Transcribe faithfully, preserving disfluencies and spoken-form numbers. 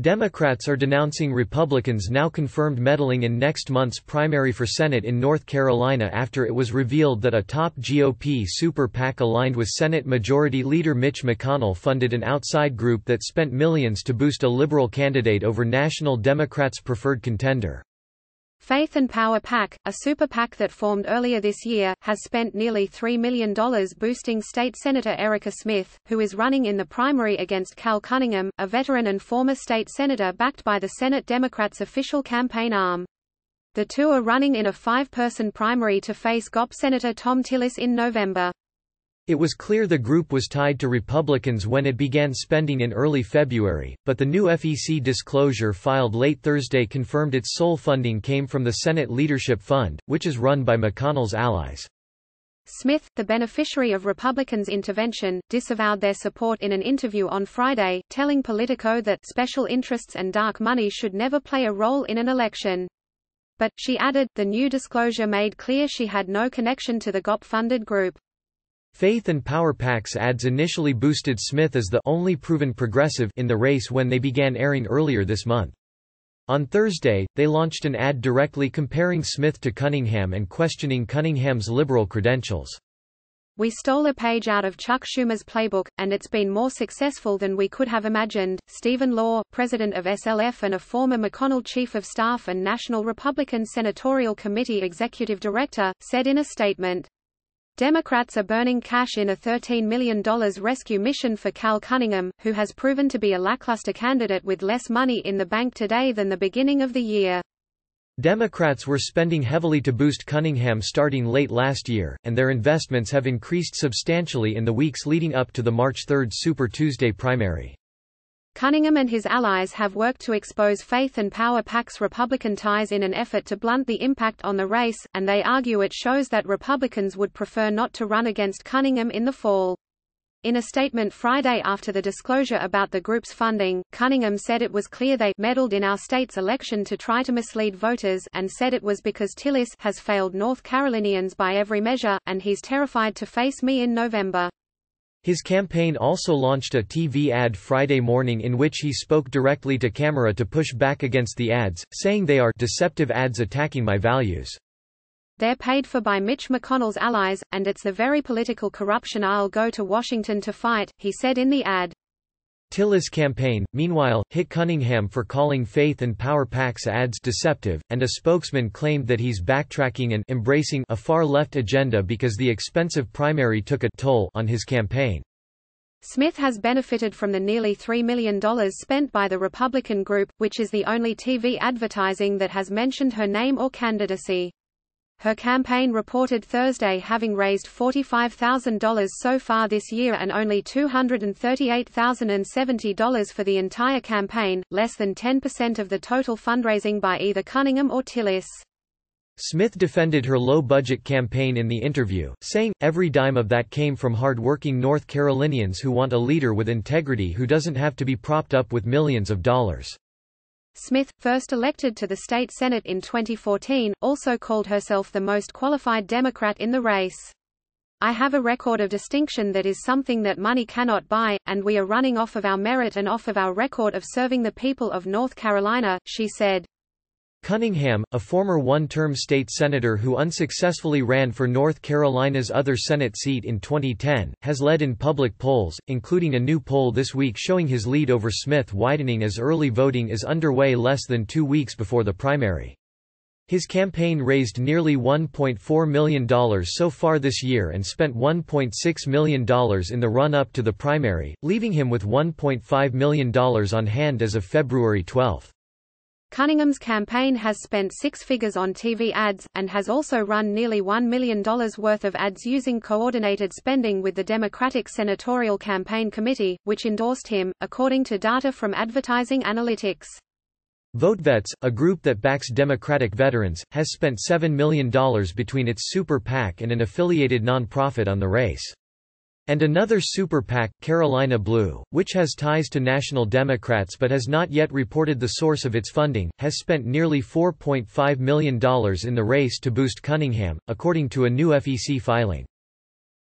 Democrats are denouncing Republicans now confirmed meddling in next month's primary for Senate in North Carolina after it was revealed that a top G O P super PAC aligned with Senate Majority Leader Mitch McConnell funded an outside group that spent millions to boost a liberal candidate over National Democrats' preferred contender. Faith and Power PAC, a super PAC that formed earlier this year, has spent nearly three million dollars boosting State Senator Erica Smith, who is running in the primary against Cal Cunningham, a veteran and former state senator backed by the Senate Democrats' official campaign arm. The two are running in a five-person primary to face G O P Senator Tom Tillis in November. It was clear the group was tied to Republicans when it began spending in early February, but the new F E C disclosure filed late Thursday confirmed its sole funding came from the Senate Leadership Fund, which is run by McConnell's allies. Smith, the beneficiary of Republicans' intervention, disavowed their support in an interview on Friday, telling Politico that special interests and dark money should never play a role in an election. But, she added, the new disclosure made clear she had no connection to the G O P-funded group. Faith and Power PAC's ads initially boosted Smith as the only proven progressive in the race when they began airing earlier this month. On Thursday, they launched an ad directly comparing Smith to Cunningham and questioning Cunningham's liberal credentials. We stole a page out of Chuck Schumer's playbook, and it's been more successful than we could have imagined, Stephen Law, president of S L F and a former McConnell chief of staff and National Republican Senatorial Committee executive director, said in a statement. Democrats are burning cash in a thirteen million dollars rescue mission for Cal Cunningham, who has proven to be a lackluster candidate with less money in the bank today than the beginning of the year. Democrats were spending heavily to boost Cunningham starting late last year, and their investments have increased substantially in the weeks leading up to the March third Super Tuesday primary. Cunningham and his allies have worked to expose Faith and Power PAC's Republican ties in an effort to blunt the impact on the race, and they argue it shows that Republicans would prefer not to run against Cunningham in the fall. In a statement Friday after the disclosure about the group's funding, Cunningham said it was clear they meddled in our state's election to try to mislead voters, and said it was because Tillis has failed North Carolinians by every measure, and he's terrified to face me in November. His campaign also launched a T V ad Friday morning in which he spoke directly to camera to push back against the ads, saying they are deceptive ads attacking my values. They're paid for by Mitch McConnell's allies, and it's the very political corruption I'll go to Washington to fight, he said in the ad. Tillis' campaign, meanwhile, hit Cunningham for calling Faith and Power PAC's ads deceptive, and a spokesman claimed that he's backtracking and embracing a far-left agenda because the expensive primary took a toll on his campaign. Smith has benefited from the nearly three million dollars spent by the Republican group, which is the only T V advertising that has mentioned her name or candidacy. Her campaign reported Thursday having raised forty-five thousand dollars so far this year and only two hundred thirty-eight thousand seventy dollars for the entire campaign, less than ten percent of the total fundraising by either Cunningham or Tillis. Smith defended her low-budget campaign in the interview, saying, "Every dime of that came from hard-working North Carolinians who want a leader with integrity who doesn't have to be propped up with millions of dollars." Smith, first elected to the state Senate in twenty fourteen, also called herself the most qualified Democrat in the race. I have a record of distinction that is something that money cannot buy, and we are running off of our merit and off of our record of serving the people of North Carolina, she said. Cunningham, a former one-term state senator who unsuccessfully ran for North Carolina's other Senate seat in twenty ten, has led in public polls, including a new poll this week showing his lead over Smith widening as early voting is underway less than two weeks before the primary. His campaign raised nearly one point four million dollars so far this year and spent one point six million dollars in the run-up to the primary, leaving him with one point five million dollars on hand as of February twelfth. Cunningham's campaign has spent six figures on T V ads, and has also run nearly one million dollars worth of ads using coordinated spending with the Democratic Senatorial Campaign Committee, which endorsed him, according to data from Advertising Analytics. VoteVets, a group that backs Democratic veterans, has spent seven million dollars between its super PAC and an affiliated nonprofit on the race. And another super PAC, Carolina Blue, which has ties to National Democrats but has not yet reported the source of its funding, has spent nearly four point five million dollars in the race to boost Cunningham, according to a new F E C filing.